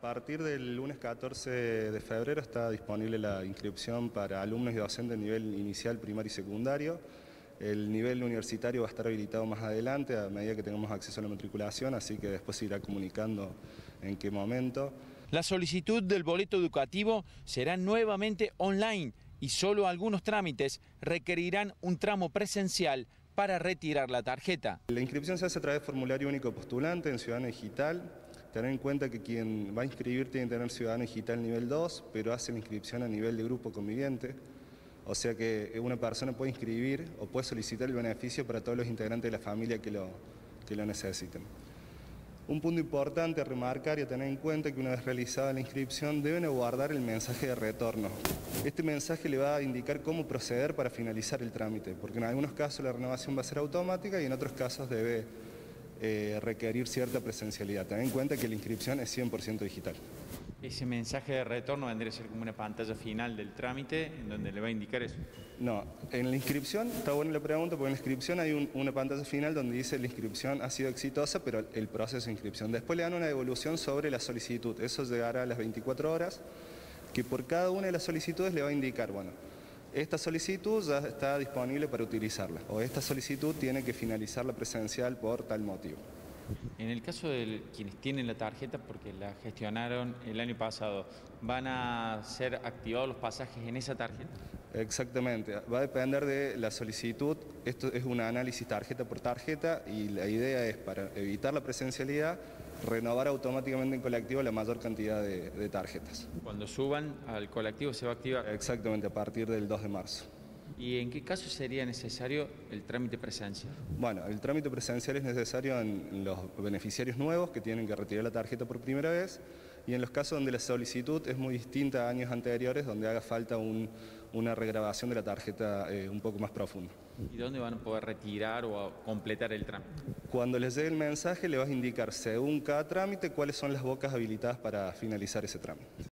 A partir del lunes 14 de febrero está disponible la inscripción para alumnos y docentes de nivel inicial, primario y secundario. El nivel universitario va a estar habilitado más adelante a medida que tengamos acceso a la matriculación, así que después se irá comunicando en qué momento. La solicitud del boleto educativo será nuevamente online y solo algunos trámites requerirán un tramo presencial para retirar la tarjeta. La inscripción se hace a través de formulario único postulante en Ciudadano Digital. Tener en cuenta que quien va a inscribir tiene que tener Ciudadano Digital nivel 2, pero hace la inscripción a nivel de grupo conviviente. O sea que una persona puede inscribir o puede solicitar el beneficio para todos los integrantes de la familia que lo necesiten. Un punto importante a remarcar y a tener en cuenta que una vez realizada la inscripción deben guardar el mensaje de retorno. Este mensaje le va a indicar cómo proceder para finalizar el trámite, porque en algunos casos la renovación va a ser automática y en otros casos debe requerir cierta presencialidad. Ten en cuenta que la inscripción es 100% digital. ¿Ese mensaje de retorno vendría a ser como una pantalla final del trámite en donde le va a indicar eso? No, en la inscripción, está buena la pregunta, porque en la inscripción hay una pantalla final donde dice la inscripción ha sido exitosa, pero el proceso de inscripción. Después le dan una devolución sobre la solicitud, eso llegará a las 24 horas, que por cada una de las solicitudes le va a indicar, bueno, esta solicitud ya está disponible para utilizarla, o esta solicitud tiene que finalizar la presencial por tal motivo. En el caso de quienes tienen la tarjeta, porque la gestionaron el año pasado, ¿van a ser activados los pasajes en esa tarjeta? Exactamente, va a depender de la solicitud. Esto es un análisis tarjeta por tarjeta y la idea es, para evitar la presencialidad, renovar automáticamente en colectivo la mayor cantidad de tarjetas. Cuando suban al colectivo se va a activar. Exactamente, a partir del 2 de marzo. ¿Y en qué caso sería necesario el trámite presencial? Bueno, el trámite presencial es necesario en los beneficiarios nuevos que tienen que retirar la tarjeta por primera vez y en los casos donde la solicitud es muy distinta a años anteriores, donde haga falta una regrabación de la tarjeta un poco más profunda. ¿Y dónde van a poder retirar o a completar el trámite? Cuando les llegue el mensaje le vas a indicar según cada trámite cuáles son las bocas habilitadas para finalizar ese trámite.